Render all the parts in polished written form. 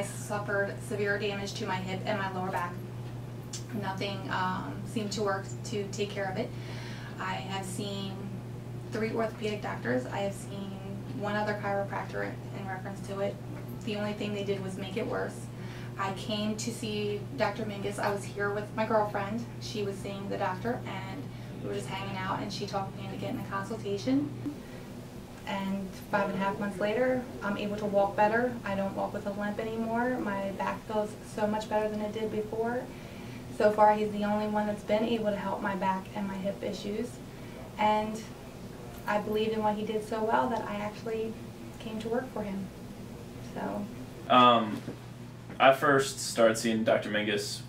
I suffered severe damage to my hip and my lower back. Nothing seemed to work to take care of it. I have seen 3 orthopedic doctors. I have seen 1 other chiropractor in reference to it. The only thing they did was make it worse. I came to see Dr. Menges. I was here with my girlfriend. She was seeing the doctor, and we were just hanging out, and she talked me into getting a consultation. And 5.5 months later, I'm able to walk better. I don't walk with a limp anymore. My back feels so much better than it did before. So far, he's the only one that's been able to help my back and my hip issues. And I believed in what he did so well that I actually came to work for him. So, I first started seeing Dr. Menges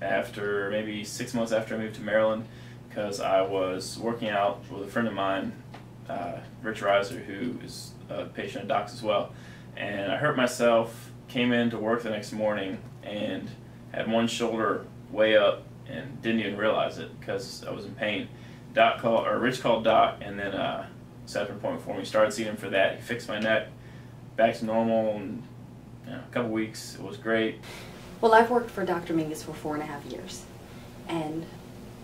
after maybe 6 months after I moved to Maryland, because I was working out with a friend of mine, Rich Reiser, who is a patient of Doc's as well. And I hurt myself, came in to work the next morning, and had one shoulder way up and didn't even realize it because I was in pain. Rich called Doc, and then set up an appointment for me. Started seeing him for that. He fixed my neck, back to normal, and you know, a couple weeks. It was great. Well, I've worked for Dr. Menges for 4.5 years, and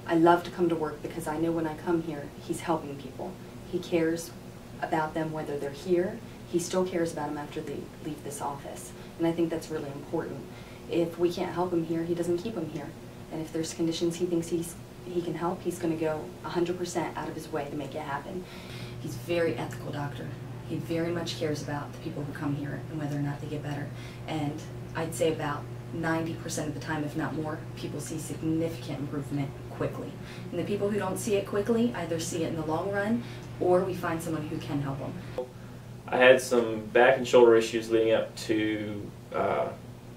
I love to come to work because I know when I come here, he's helping people. He cares about them whether they're here. He still cares about them after they leave this office, and I think that's really important. If we can't help him here, he doesn't keep him here. And if there's conditions he thinks he can help, he's going to go 100% out of his way to make it happen. He's a very ethical doctor. He very much cares about the people who come here and whether or not they get better. And I'd say about 90% of the time, if not more, people see significant improvement quickly. And the people who don't see it quickly either see it in the long run, or we find someone who can help them. I had some back and shoulder issues leading up to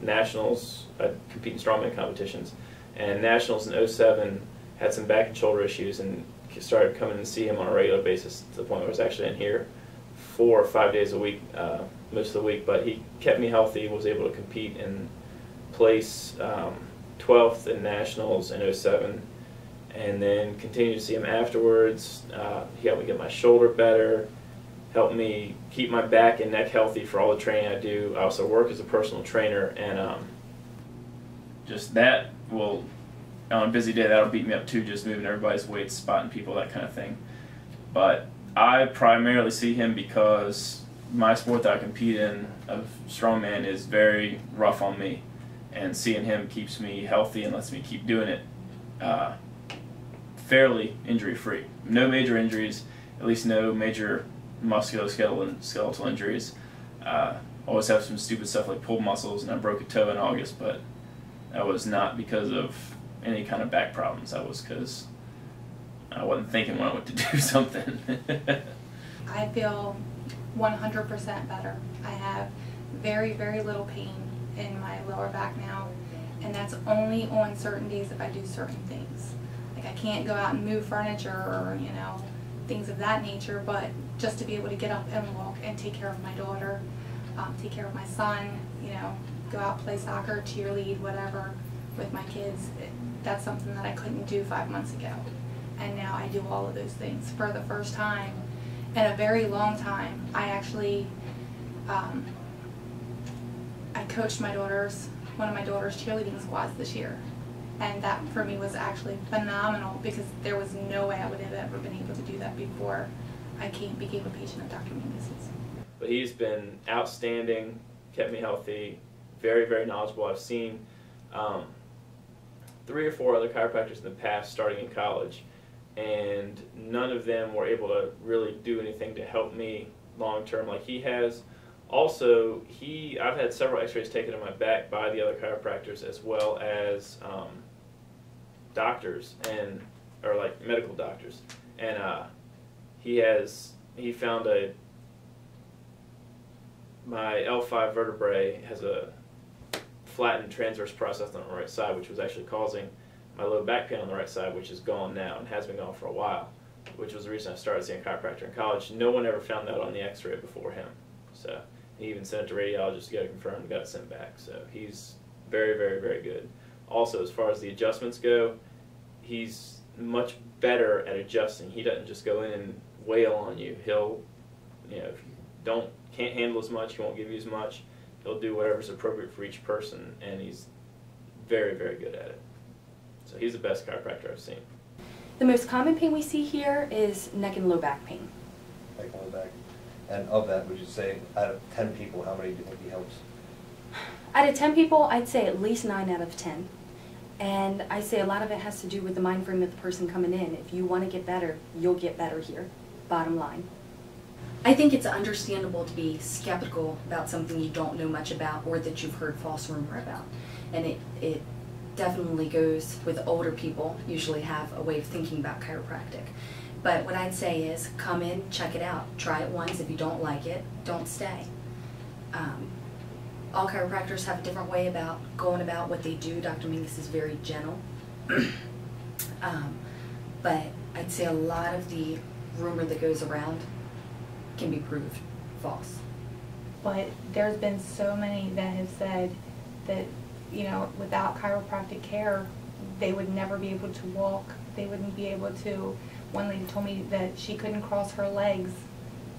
Nationals. I compete in Strongman competitions, and Nationals in 2007 had some back and shoulder issues, and started coming and see him on a regular basis to the point where I was actually in here 4 or 5 days a week, most of the week. But he kept me healthy, was able to compete and place 12th in Nationals in 2007, and then continued to see him afterwards. He helped me get my shoulder better, helped me keep my back and neck healthy for all the training I do. I also work as a personal trainer, and just that will, on a busy day, that'll beat me up too, just moving everybody's weight, spotting people, that kind of thing. But I primarily see him because my sport that I compete in of Strongman is very rough on me, and seeing him keeps me healthy and lets me keep doing it fairly injury-free. No major injuries, at least no major musculoskeletal injuries. Always have some stupid stuff like pulled muscles, and I broke a toe in August, but that was not because of any kind of back problems. That was because I wasn't thinking when I went to do something. I feel 100% better. I have very, very little pain in my lower back now, and that's only on certain days if I do certain things. Like I can't go out and move furniture or, you know, things of that nature, but just to be able to get up and walk and take care of my daughter, take care of my son, you know, go out, play soccer, cheerlead, whatever, with my kids, that's something that I couldn't do 5 months ago. And now I do all of those things for the first time in a very long time. I actually, I coached one of my daughter's cheerleading squads this year. And that for me was actually phenomenal, because there was no way I would have ever been able to do that before I became a patient of Dr. Menges. But he's been outstanding, kept me healthy, very, very knowledgeable. I've seen 3 or 4 other chiropractors in the past starting in college, and none of them were able to really do anything to help me long term like he has. Also, I've had several x-rays taken on my back by the other chiropractors as well as doctors, and or like medical doctors, and he found my L5 vertebrae has a flattened transverse process on the right side, which was actually causing my low back pain on the right side, which is gone now and has been gone for a while, which was the reason I started seeing a chiropractor in college. No one ever found that on the x-ray before him. So he even sent it to radiologists to get it confirmed and got it sent back. So he's very, very, very good. Also, as far as the adjustments go, he's much better at adjusting. He doesn't just go in and wail on you. He'll, you know, if you can't handle as much, he won't give you as much. He'll do whatever's appropriate for each person, and he's very, very good at it. So he's the best chiropractor I've seen. The most common pain we see here is neck and low back pain. Neck and low back. And of that, would you say, out of 10 people, how many do you think he helps? Out of 10 people, I'd say at least 9 out of 10. And I say a lot of it has to do with the mind frame of the person coming in. If you want to get better, you'll get better here, bottom line. I think it's understandable to be skeptical about something you don't know much about or that you've heard false rumor about. And it definitely goes with older people, usually have a way of thinking about chiropractic. But what I'd say is come in, check it out, try it once. If you don't like it, don't stay. All chiropractors have a different way about going about what they do. Dr. Menges is very gentle. But I'd say a lot of the rumor that goes around can be proved false. But there's been so many that have said that, you know, without chiropractic care, they would never be able to walk. They wouldn't be able to. One lady told me that she couldn't cross her legs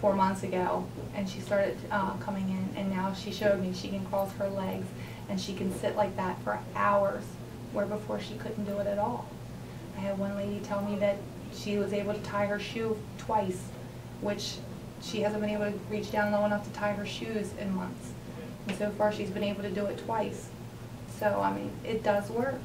4 months ago, and she started coming in, and now she showed me she can cross her legs and she can sit like that for hours, where before she couldn't do it at all. I had one lady tell me that she was able to tie her shoe twice, which she hasn't been able to reach down low enough to tie her shoes in months. And so far she's been able to do it twice. So, I mean, it does work.